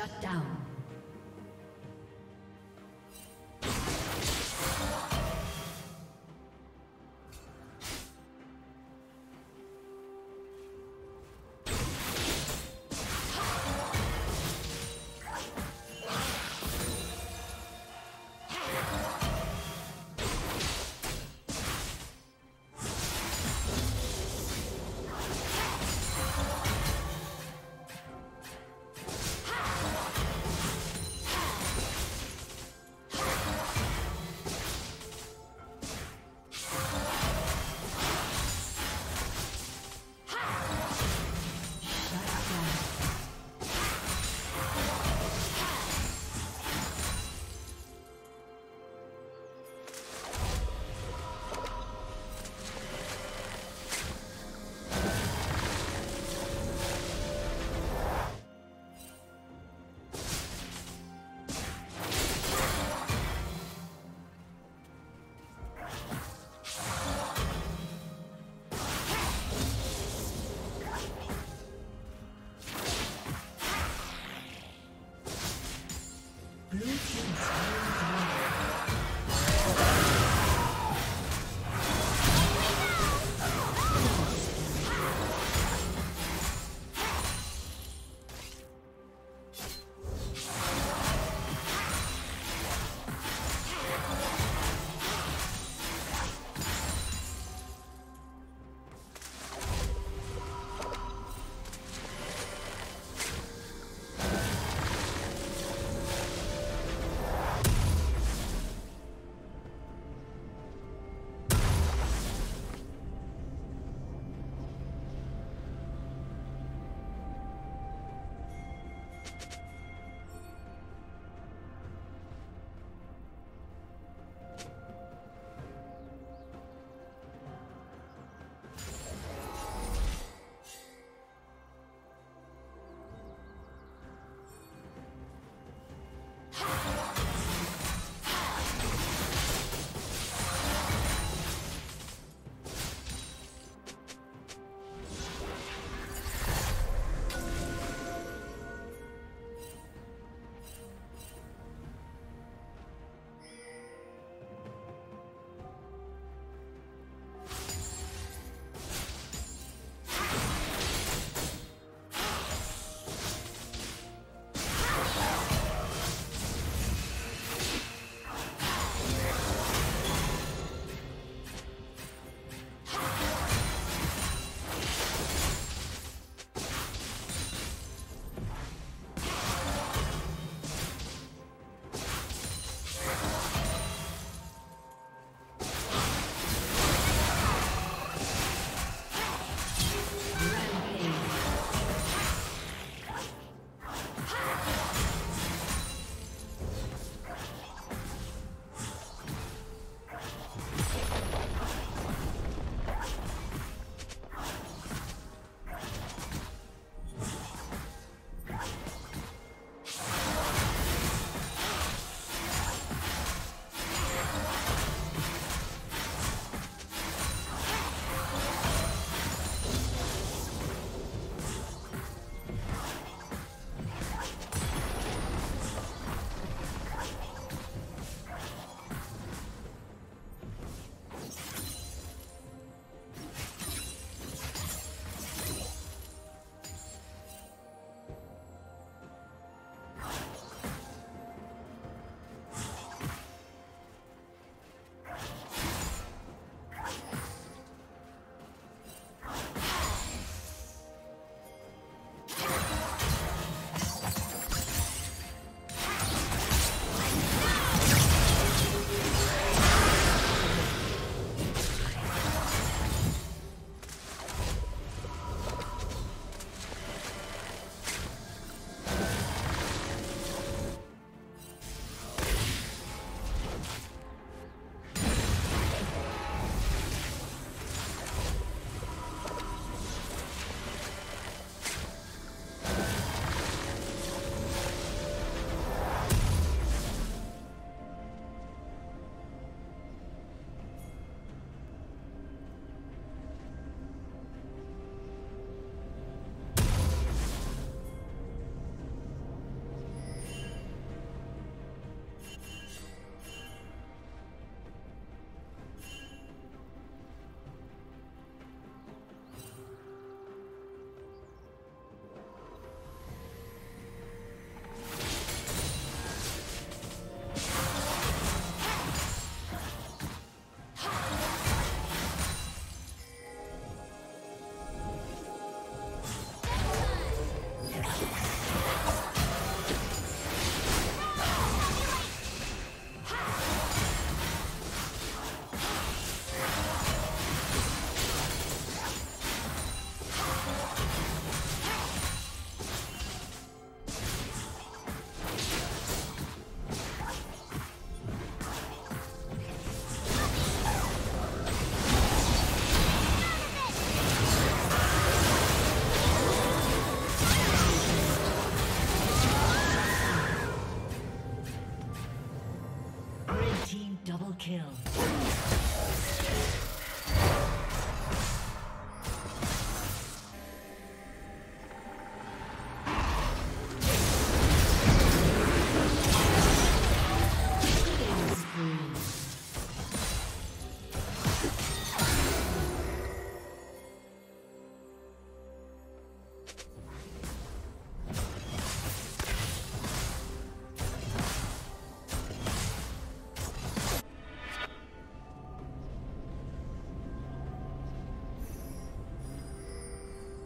Shut down.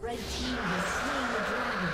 Red team has slain the dragon.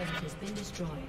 turret has been destroyed.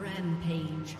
Rampage.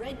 Red